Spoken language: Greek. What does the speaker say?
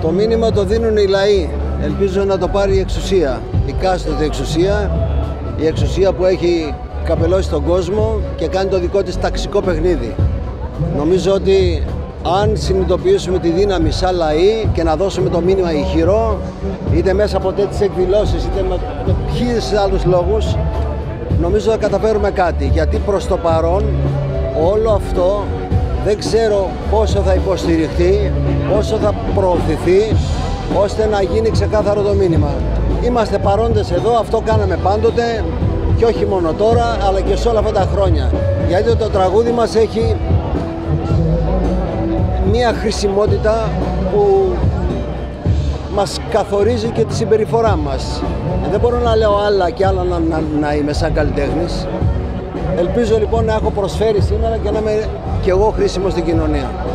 Το μήνυμα το δίνουν οι λαοί. Ελπίζω να το πάρει η εξουσία, η κάστοτε εξουσία, η εξουσία που έχει καπελώσει τον κόσμο και κάνει το δικό της ταξικό παιχνίδι. Νομίζω ότι αν συνειδητοποιήσουμε τη δύναμη σαν λαοί και να δώσουμε το μήνυμα ηχηρό, είτε μέσα από τέτοιες εκδηλώσεις, είτε με χίλιους άλλους λόγους, νομίζω θα καταφέρουμε κάτι, γιατί προς το παρόν όλο αυτό δεν ξέρω πόσο θα υποστηριχθεί, πόσο θα προωθηθεί, ώστε να γίνει ξεκάθαρο το μήνυμα. Είμαστε παρόντες εδώ, αυτό κάναμε πάντοτε και όχι μόνο τώρα, αλλά και σε όλα αυτά τα χρόνια. Γιατί το τραγούδι μας έχει μία χρησιμότητα που μας καθορίζει και τη συμπεριφορά μας. Δεν μπορώ να λέω άλλα και άλλα να είμαι σαν καλλιτέχνης. Ελπίζω λοιπόν να έχω προσφέρει σήμερα και να είμαι και εγώ χρήσιμος στην κοινωνία.